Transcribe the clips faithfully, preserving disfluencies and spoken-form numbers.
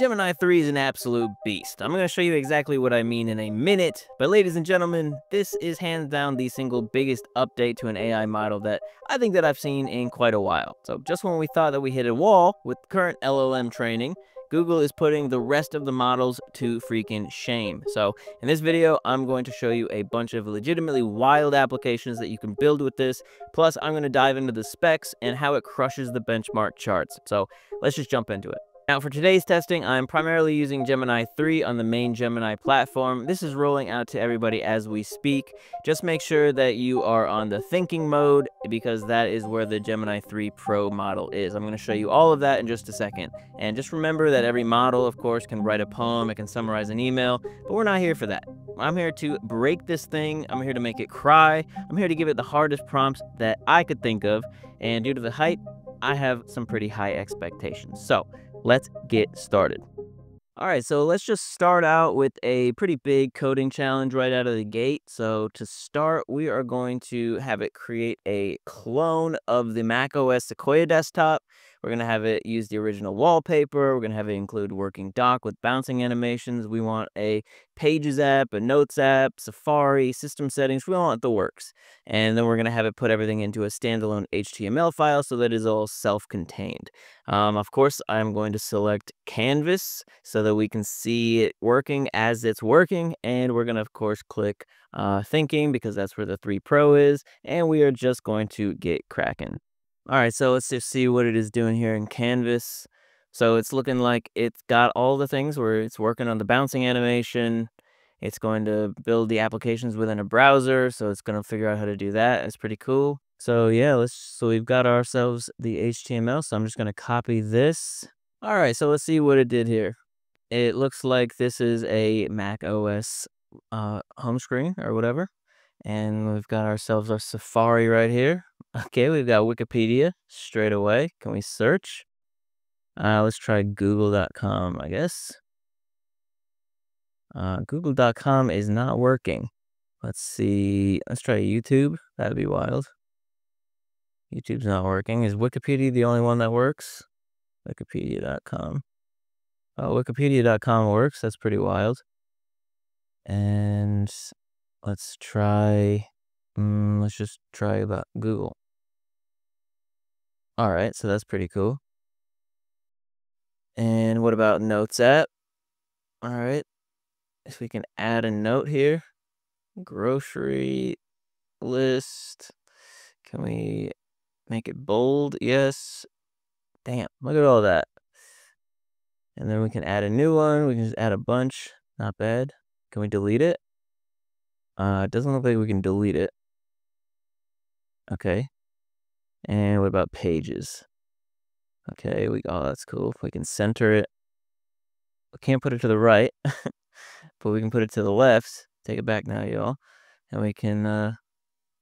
Gemini three is an absolute beast. I'm going to show you exactly what I mean in a minute, but ladies and gentlemen, this is hands down the single biggest update to an A I model that I think that I've seen in quite a while. So just when we thought that we hit a wall with current L L M training, Google is putting the rest of the models to freaking shame. So in this video, I'm going to show you a bunch of legitimately wild applications that you can build with this. Plus, I'm going to dive into the specs and how it crushes the benchmark charts. So let's just jump into it. Now for today's testing, I'm primarily using Gemini three on the main Gemini platform. This is rolling out to everybody as we speak. Just make sure that you are on the thinking mode because that is where the Gemini three Pro model is. I'm going to show you all of that in just a second. And just remember that every model, of course, can write a poem, it can summarize an email, but we're not here for that. I'm here to break this thing. I'm here to make it cry. I'm here to give it the hardest prompts that I could think of. And due to the hype, I have some pretty high expectations. So let's get started. All right, so let's just start out with a pretty big coding challenge right out of the gate. So to start, we are going to have it create a clone of the macOS Sequoia desktop. We're going to have it use the original wallpaper. We're going to have it include working doc with bouncing animations. We want a Pages app, a Notes app, Safari, system settings. We want the works. And then we're going to have it put everything into a standalone H T M L file so that it's all self-contained. Um, of course, I'm going to select Canvas so that we can see it working as it's working. And we're going to, of course, click uh, Thinking because that's where the three Pro is. And we are just going to get cracking. All right, so let's just see what it is doing here in Canvas. So it's looking like it's got all the things where it's working on the bouncing animation. It's going to build the applications within a browser, so it's going to figure out how to do that. It's pretty cool. So yeah, let's. So we've got ourselves the H T M L, so I'm just going to copy this. All right, so let's see what it did here. It looks like this is a macOS uh, home screen or whatever. And we've got ourselves our Safari right here. Okay, we've got Wikipedia straight away. Can we search? Uh, let's try google dot com, I guess. Uh, google dot com is not working. Let's see. Let's try YouTube. That'd be wild. YouTube's not working. Is Wikipedia the only one that works? Wikipedia dot com. Oh, Wikipedia dot com works. That's pretty wild. And let's try, um, let's just try about Google. All right, so that's pretty cool. And what about Notes app? All right, if we can add a note here. Grocery list. Can we make it bold? Yes. Damn, look at all that. And then we can add a new one. We can just add a bunch. Not bad. Can we delete it? Uh, it doesn't look like we can delete it. Okay. And what about Pages? Okay, we oh, that's cool. If we can center it. We can't put it to the right, but we can put it to the left. Take it back now, y'all. And we can, uh,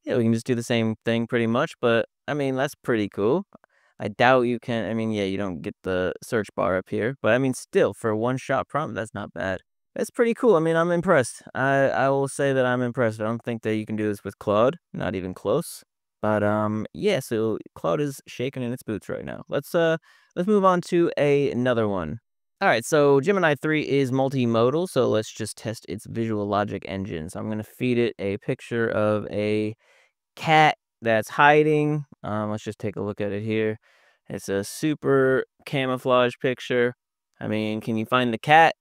yeah, we can just do the same thing pretty much, but, I mean, that's pretty cool. I doubt you can, I mean, yeah, you don't get the search bar up here, but, I mean, still, for a one-shot prompt, that's not bad. It's pretty cool. I mean, I'm impressed. I, I will say that I'm impressed. I don't think that you can do this with Claude. Not even close. But, um, yeah, so Claude is shaking in its boots right now. Let's, uh, let's move on to a, another one. All right, so Gemini three is multimodal, so let's just test its visual logic engine. So I'm going to feed it a picture of a cat that's hiding. Um, let's just take a look at it here. It's a super camouflage picture. I mean, can you find the cat?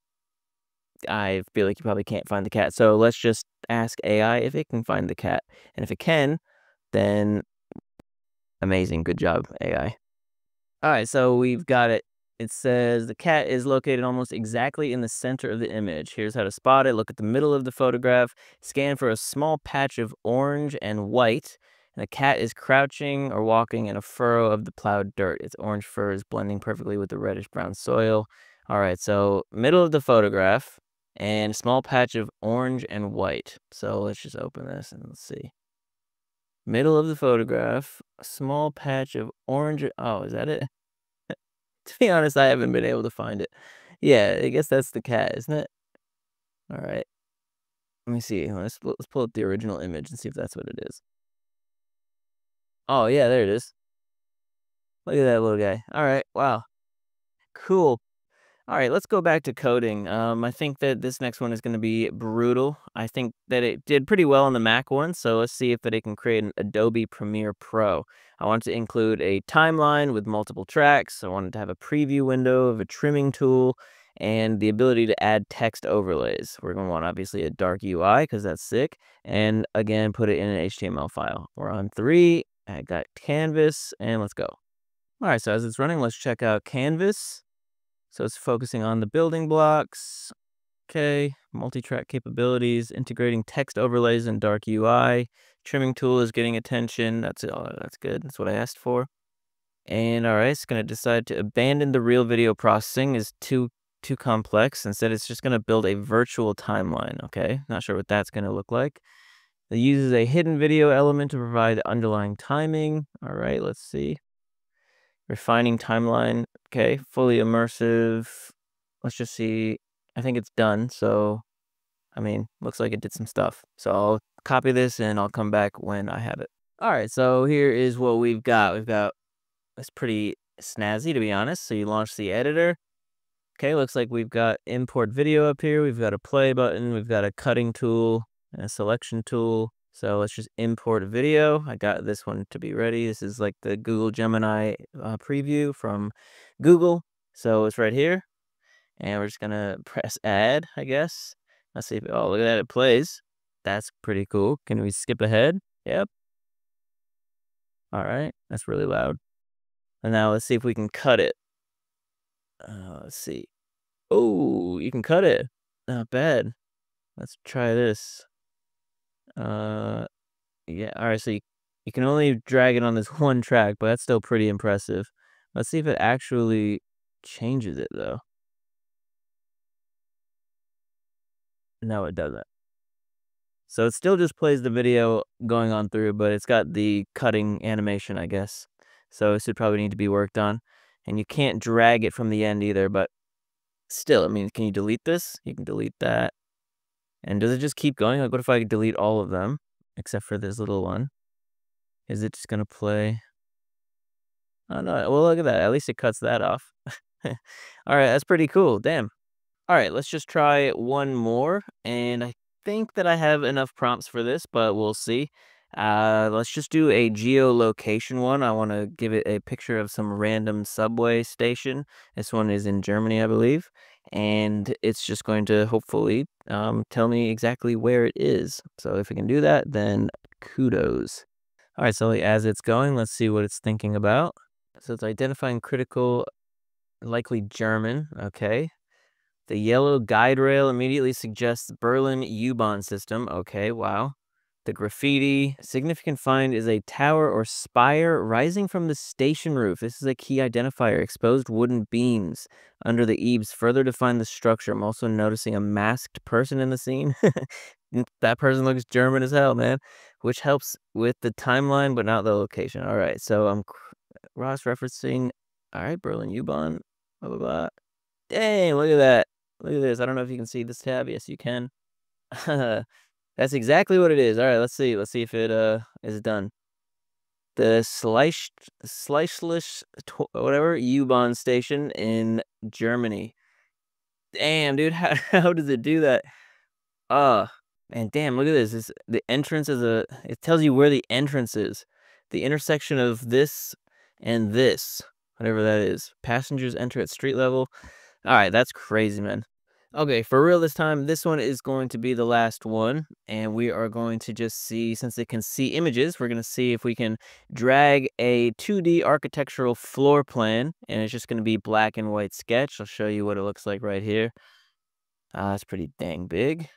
I feel like you probably can't find the cat. So let's just ask A I if it can find the cat. And if it can, then amazing. Good job, A I. All right, so we've got it. It says the cat is located almost exactly in the center of the image. Here's how to spot it. Look at the middle of the photograph. Scan for a small patch of orange and white. The cat is crouching or walking in a furrow of the plowed dirt. Its orange fur is blending perfectly with the reddish-brown soil. All right, so middle of the photograph. And a small patch of orange and white. So let's just open this and let's see. Middle of the photograph, a small patch of orange. Oh, is that it? To be honest, I haven't been able to find it. Yeah, I guess that's the cat, isn't it? All right. Let me see. Let's, let's pull up the original image and see if that's what it is. Oh, yeah, there it is. Look at that little guy. All right, wow. Cool. All right, let's go back to coding. Um, I think that this next one is going to be brutal. I think that it did pretty well on the Mac one, so let's see if it can create an Adobe Premiere Pro. I want to include a timeline with multiple tracks. I wanted to have a preview window of a trimming tool and the ability to add text overlays. We're going to want, obviously, a dark U I because that's sick. And again, put it in an H T M L file. We're on three. I got Canvas, and let's go. All right, so as it's running, let's check out Canvas. So it's focusing on the building blocks. Okay, multi-track capabilities, integrating text overlays and dark U I. Trimming tool is getting attention. That's it. Oh, that's good. That's what I asked for. And all right, it's going to decide to abandon the real video processing is too too complex. Instead, it's just going to build a virtual timeline. Okay, not sure what that's going to look like. It uses a hidden video element to provide the underlying timing. All right, let's see. Refining timeline, okay, fully immersive. Let's just see. I think it's done. So, I mean, looks like it did some stuff. So I'll copy this and I'll come back when I have it. All right, so here is what we've got. We've got, it's pretty snazzy, to be honest. So you launch the editor. Okay, looks like we've got import video up here. We've got a play button. We've got a cutting tool and a selection tool. So let's just import video. I got this one to be ready. This is like the Google Gemini uh, preview from Google. So it's right here. And we're just going to press add, I guess. Let's see if, oh, look at that, it plays. That's pretty cool. Can we skip ahead? Yep. All right, that's really loud. And now let's see if we can cut it. Uh, let's see. Oh, you can cut it. Not bad. Let's try this. Uh, yeah, all right, so you, you can only drag it on this one track, but that's still pretty impressive. Let's see if it actually changes it, though. No, it doesn't. So it still just plays the video going on through, but it's got the cutting animation, I guess. So it should probably need to be worked on. And you can't drag it from the end either, but still, I mean, can you delete this? You can delete that. And does it just keep going? Like, what if I delete all of them, except for this little one? Is it just going to play? Oh, no. Well, look at that. At least it cuts that off. All right. That's pretty cool. Damn. All right. Let's just try one more. And I think that I have enough prompts for this, but we'll see. Uh, let's just do a geolocation one. I want to give it a picture of some random subway station. This one is in Germany, I believe. And it's just going to hopefully um, tell me exactly where it is. So if we can do that, then kudos. All right, so as it's going, let's see what it's thinking about. So it's identifying critical, likely German, okay. The yellow guide rail immediately suggests Berlin U-Bahn system, okay, wow. The graffiti, significant find is a tower or spire rising from the station roof. This is a key identifier, exposed wooden beams under the eaves further define the structure. I'm also noticing a masked person in the scene. That person looks German as hell, man, which helps with the timeline, but not the location. All right, so I'm cross-referencing, all right, Berlin U-Bahn, blah, blah, blah. Dang, look at that. Look at this. I don't know if you can see this tab. Yes, you can. That's exactly what it is. All right, let's see. Let's see if it uh is done. The sliced, sliceless, whatever, U-Bahn station in Germany. Damn, dude, how, how does it do that? Uh, man, damn, look at this. It's, the entrance is a, it tells you where the entrance is. The intersection of this and this, whatever that is. Passengers enter at street level. All right, that's crazy, man. Okay, for real this time, this one is going to be the last one, and we are going to just see, since it can see images, we're going to see if we can drag a two D architectural floor plan, and it's just going to be black and white sketch. I'll show you what it looks like right here. Uh, it's pretty dang big.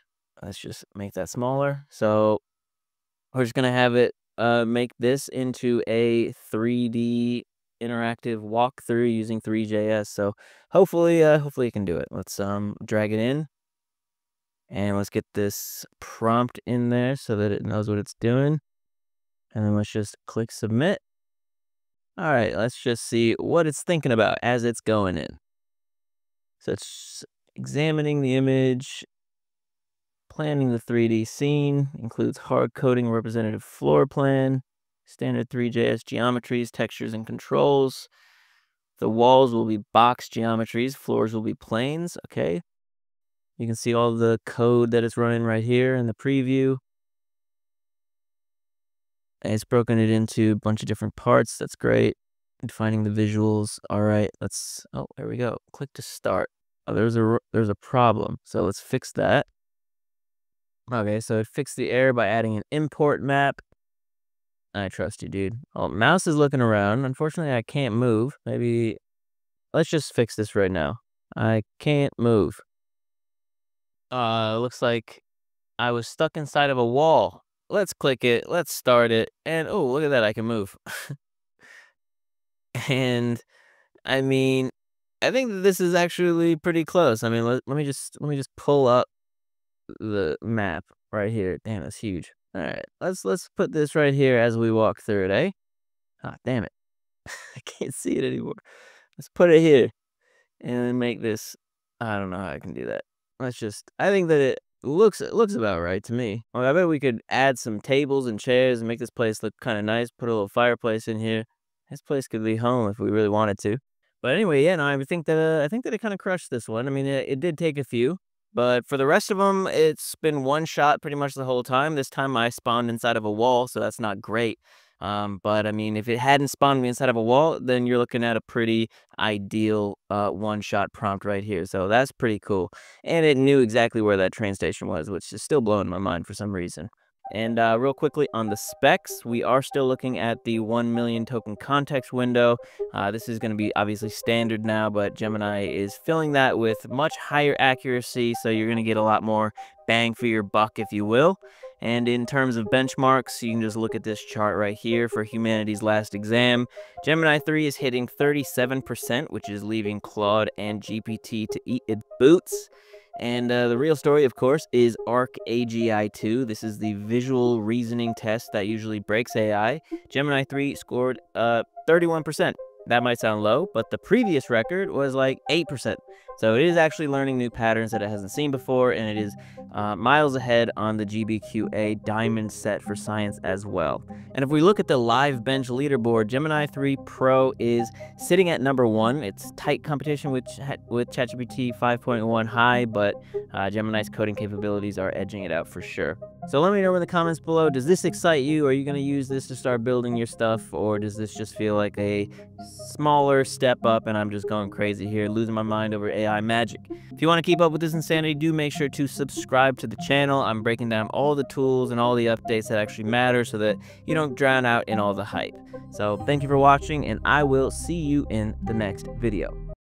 Let's just make that smaller. So we're just going to have it uh, make this into a three D interactive walkthrough using three J S. So hopefully, uh, hopefully you can do it. Let's um drag it in, and let's get this prompt in there so that it knows what it's doing. And then let's just click submit. All right, let's just see what it's thinking about as it's going in. So it's examining the image, planning the three D scene, includes hard coding representative floor plan, standard three J S geometries, textures, and controls. The walls will be box geometries. Floors will be planes. Okay. You can see all the code that it's running right here in the preview. And it's broken it into a bunch of different parts. That's great. Defining the visuals. All right. Let's, oh, there we go. Click to start. Oh, there's a, there's a problem. So let's fix that. Okay. So it fixed the error by adding an import map. I trust you, dude. Oh, mouse is looking around. Unfortunately, I can't move. Maybe let's just fix this right now. I can't move. Uh, looks like I was stuck inside of a wall. Let's click it. Let's start it. And oh, look at that. I can move. And I mean, I think that this is actually pretty close. I mean, let, let me just let me just pull up the map right here. Damn, that's huge. All right, let's let's put this right here as we walk through it, eh? Ah, damn it. I can't see it anymore. Let's put it here and make this. I don't know how I can do that. Let's just, I think that it looks it looks about right to me. Well, I bet we could add some tables and chairs and make this place look kind of nice, put a little fireplace in here. This place could be home if we really wanted to. But anyway, yeah, no, I think that uh, I think that it kind of crushed this one. I mean, it, it did take a few. But for the rest of them, it's been one shot pretty much the whole time. This time I spawned inside of a wall, so that's not great. Um, but, I mean, if it hadn't spawned me inside of a wall, then you're looking at a pretty ideal uh, one-shot prompt right here. So that's pretty cool. And it knew exactly where that train station was, which is still blowing my mind for some reason. And uh, real quickly on the specs, we are still looking at the one million token context window. Uh, this is going to be obviously standard now, but Gemini is filling that with much higher accuracy, so you're going to get a lot more bang for your buck, if you will. And in terms of benchmarks, you can just look at this chart right here for Humanity's Last Exam. Gemini three is hitting thirty-seven percent, which is leaving Claude and G P T to eat its boots. And uh, the real story, of course, is ARC A G I two. This is the visual reasoning test that usually breaks A I. Gemini three scored uh, thirty-one percent. That might sound low, but the previous record was like eight percent. So it is actually learning new patterns that it hasn't seen before, and it is uh, miles ahead on the G B Q A diamond set for science as well. And if we look at the LiveBench leaderboard, Gemini three Pro is sitting at number one. It's tight competition with, with ChatGPT five point one high, but uh, Gemini's coding capabilities are edging it out for sure. So let me know in the comments below, does this excite you? Are you going to use this to start building your stuff, or does this just feel like a smaller step up and I'm just going crazy here, losing my mind over A I magic? If you want to keep up with this insanity, do make sure to subscribe to the channel. I'm breaking down all the tools and all the updates that actually matter so that you don't drown out in all the hype. So thank you for watching, and I will see you in the next video.